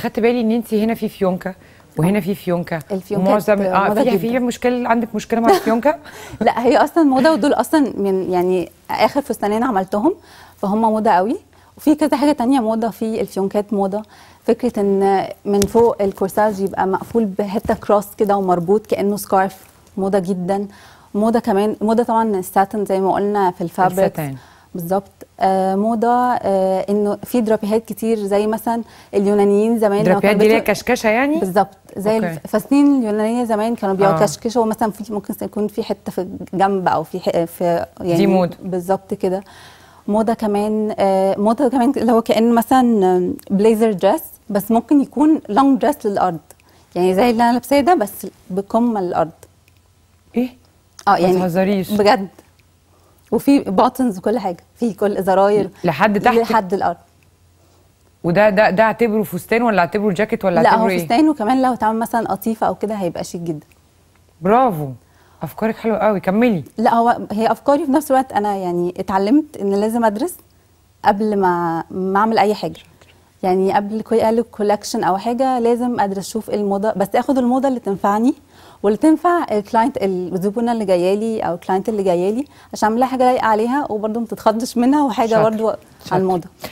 اخدت بالي ان انت هنا في فيونكه وهنا في فيونكه ومعظم في مشكله، عندك مشكله مع الفيونكه؟ لا هي اصلا موضه، ودول اصلا من يعني اخر فستانين عملتهم فهم موضه قوي، وفي كذا حاجه ثانيه موضه في الفيونكات. موضه فكره ان من فوق الكورساج يبقى مقفول بحته كروس كده ومربوط كانه سكارف، موضه جدا. موضه كمان موضه طبعا الساتن زي ما قلنا في الفابريكس بالظبط. موضه انه في درابيهات كتير زي مثلا اليونانيين زمان، درابيهات دي اللي كشكشه يعني بالظبط زي الفساتين اليونانيه زمان كانوا بيقعدوا كشكشه، ومثلا في ممكن يكون في حته في جنب او في يعني دي موضه بالظبط كده. موضه كمان اللي هو كان مثلا بليزر دريس بس ممكن يكون لونج دريس للارض، يعني زي اللي انا لابساه ده بس بكمه للارض. ايه؟ يعني ما تهزريش بجد. وفي باتنز وكل حاجه، في كل زراير لحد تحت لحد الارض. وده ده ده اعتبره فستان ولا اعتبره جاكيت ولا اعتبره ايه؟ لا هو فستان، وكمان لو اتعمل مثلا قطيفه او كده هيبقى شيك جدا. برافو، افكارك حلوه قوي، كملي. لا هي افكاري في نفس الوقت انا يعني اتعلمت ان لازم ادرس قبل ما اعمل اي حاجه، يعني قبل كل كولكشن او حاجه لازم ادرس اشوف الموضه، بس اخد الموضه اللي تنفعني واللي تنفع الكلاينت الزبونه اللي جايه لي او الكلاينت اللي جايه لي، عشان اعمل لها حاجه لايقه عليها وبرده ما تتخضش منها، وحاجه برده على الموضه.